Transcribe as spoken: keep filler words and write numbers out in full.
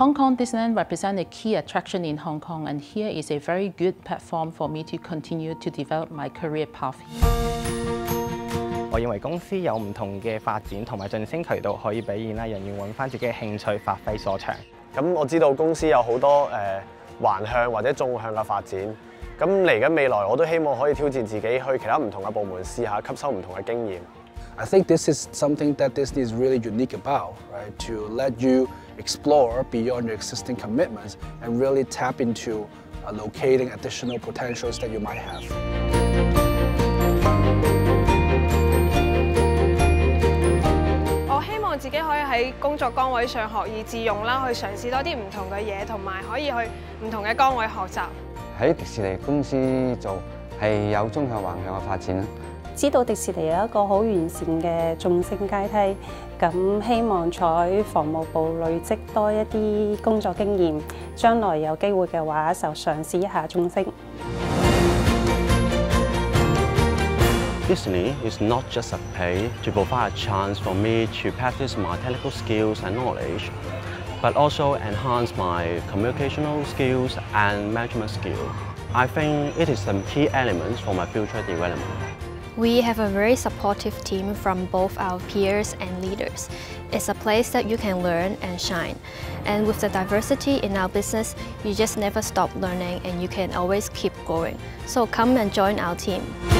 Hong Kong Disneyland represents a key attraction in Hong Kong, and here is a very good platform for me to continue to develop my career path. 我認為公司有唔同嘅發展同埋晉升渠道可以俾現啦，人要揾翻自己嘅興趣發揮所長。咁我知道公司有好多誒、呃、橫向或者縱向嘅發展。咁嚟緊未來我都希望可以挑戰自己，去其他唔同嘅部門試下，吸收唔同嘅經驗。I think this is something that Disney is really unique about, right? To let you explore beyond your existing commitments and really tap into uh, locating additional potentials that you might have.自己可以喺工作崗位上學以致用啦，去嘗試多啲唔同嘅嘢，同埋可以去唔同嘅崗位學習。喺迪士尼公司做係有中向橫向嘅發展啦。知道迪士尼有一個好完善嘅晉升階梯，咁希望喺防務部累積多一啲工作經驗，將來有機會嘅話就嘗試一下晉升。Disney is not just a pay to provide a chance for me to practice my technical skills and knowledge, but also enhance my communicational skills and management skills. I think it is the key elements for my future development. We have a very supportive team from both our peers and leaders. It's a place that you can learn and shine. And with the diversity in our business, you just never stop learning and you can always keep going. So come and join our team.